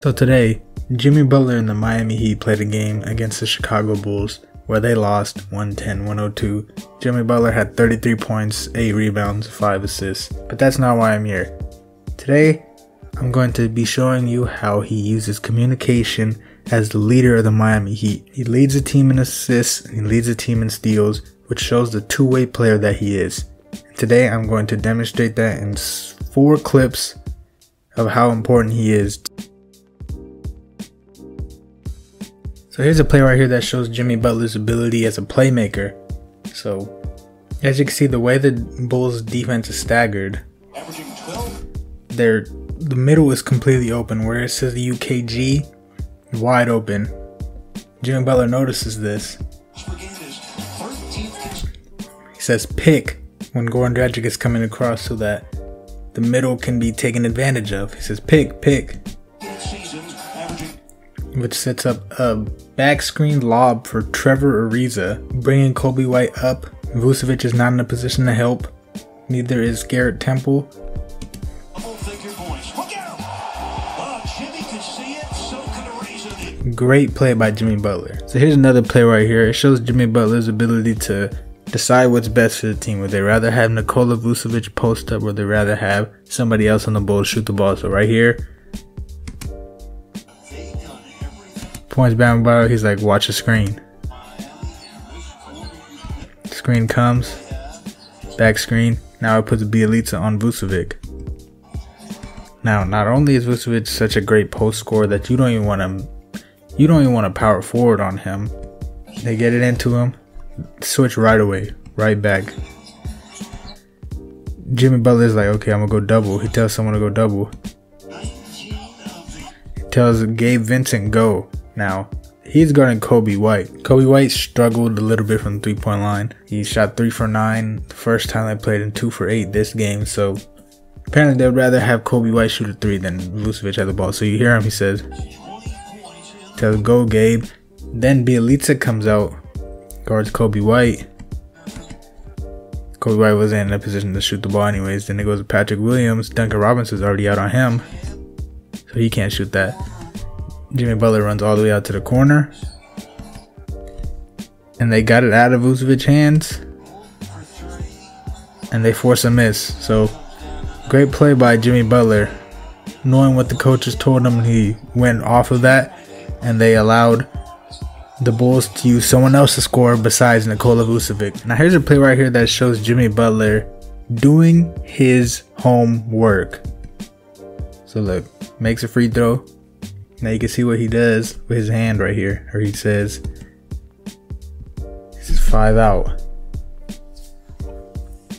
So today, Jimmy Butler and the Miami Heat played a game against the Chicago Bulls where they lost 110-102. Jimmy Butler had 33 points, 8 rebounds, 5 assists, but that's not why I'm here. Today, I'm going to be showing you how he uses communication as the leader of the Miami Heat. He leads the team in assists and he leads the team in steals, which shows the two-way player that he is. Today, I'm going to demonstrate that in 4 clips of how important he is. So here's a play right here that shows Jimmy Butler's ability as a playmaker. So as you can see, the way the Bulls defense is staggered, the middle is completely open, where it says the UKG, wide open. Jimmy Butler notices this. He says pick when Goran Dragic is coming across so that the middle can be taken advantage of. He says pick, which sets up a back screen lob for Trevor Ariza, bringing Coby White up. Vucevic is not in a position to help, neither is Garrett Temple. Great play by Jimmy Butler. So here's another play right here. It shows Jimmy Butler's ability to decide what's best for the team. Would they rather have Nikola Vucevic post up, or would they rather have somebody else on the Bulls shoot the ball? So right here, points Bam Adebayo, he's like, watch the screen. Screen comes, back screen. Now it puts Bjelica on Vucevic. Now, not only is Vucevic such a great post scorer that you don't even want to power forward on him. They get it into him, switch right away, right back. Jimmy Butler is like, okay, I'm gonna go double. He tells someone to go double. He tells Gabe Vincent go. Now, he's guarding Coby White. Coby White struggled a little bit from the three-point line. He shot 3 for 9 the first time they played and 2 for 8 this game. So apparently they'd rather have Coby White shoot a 3 than Vucevic have the ball. So you hear him, he says, tell him, go Gabe. Then Bjelica comes out, guards Coby White. Coby White wasn't in a position to shoot the ball anyways. Then it goes to Patrick Williams. Duncan Robinson's already out on him, so he can't shoot that. Jimmy Butler runs all the way out to the corner, and they got it out of Vucevic's hands, and they force a miss. So great play by Jimmy Butler, knowing what the coaches told him. He went off of that, and they allowed the Bulls to use someone else to score besides Nikola Vucevic. Now here's a play right here that shows Jimmy Butler doing his homework. So look, makes a free throw. Now you can see what he does with his hand right here, or he says, this is 5 out.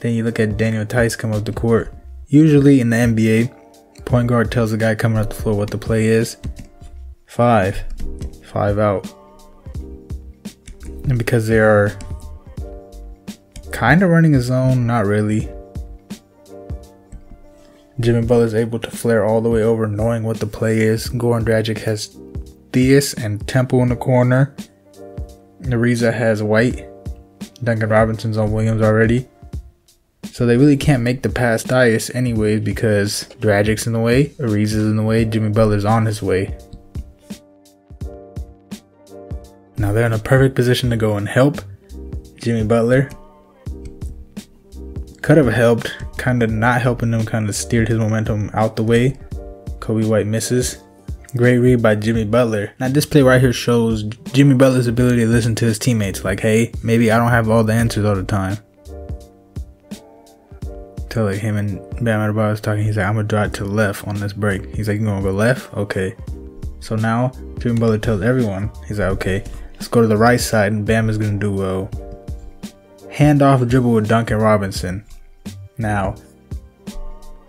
Then you look at Daniel Tice come up the court. Usually in the NBA, point guard tells the guy coming up the floor what the play is. 5 out. And because they are kind of running a zone, not really, Jimmy Butler is able to flare all the way over, knowing what the play is. Goran Dragic has Theus and Temple in the corner. Ariza has White. Duncan Robinson's on Williams already. So they really can't make the pass Theus anyways because Dragic's in the way, Ariza's in the way, Jimmy Butler's on his way. Now they're in a perfect position to go and help. Jimmy Butler could have helped, kind of not helping them, kind of steered his momentum out the way. Coby White misses. Great read by Jimmy Butler. Now this play right here shows Jimmy Butler's ability to listen to his teammates. Like, hey, maybe I don't have all the answers all the time. Tell like him and Bam Adebayo was talking. He's like, I'm gonna drive to the left on this break. He's like, you gonna go left? Okay. So now Jimmy Butler tells everyone. He's like, okay, let's go to the right side, and Bam is gonna do well. Handoff dribble with Duncan Robinson. Now,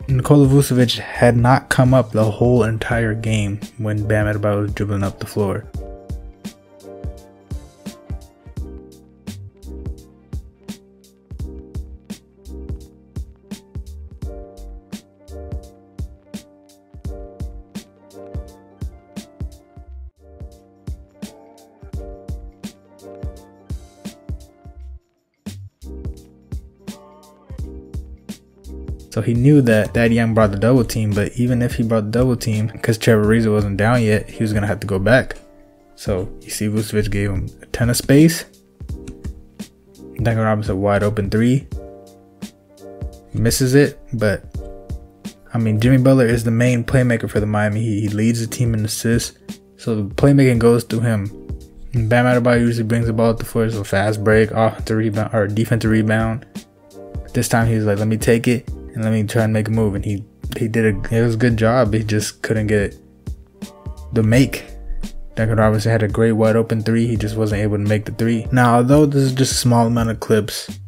Nikola Vucevic had not come up the whole entire game when Bam Adebayo was dribbling up the floor. So he knew that Thad Young brought the double team, but even if he brought the double team, because Trevor Ariza wasn't down yet, he was going to have to go back. So you see Vucevic gave him a ton of space. Duncan Robinson wide open three. Misses it, but I mean, Jimmy Butler is the main playmaker for the Miami Heat. He leads the team in assists, so the playmaking goes through him. And Bam Adebayo usually brings the ball up the floor. It's a fast break, offensive rebound or defensive rebound. This time he was like, "Let me take it and let me try and make a move," and he did a good job. He just couldn't get the make. Duncan Robinson had a great wide open three. He just wasn't able to make the three. Now, although this is just a small amount of clips,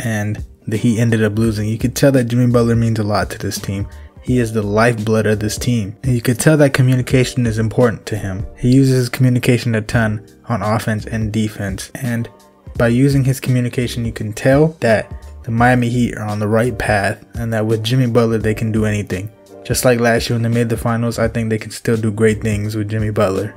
and the Heat ended up losing, you could tell that Jimmy Butler means a lot to this team. He is the lifeblood of this team, and you could tell that communication is important to him. He uses his communication a ton on offense and defense, and by using his communication, you can tell that the Miami Heat are on the right path, and that with Jimmy Butler, they can do anything. Just like last year when they made the finals, I think they can still do great things with Jimmy Butler.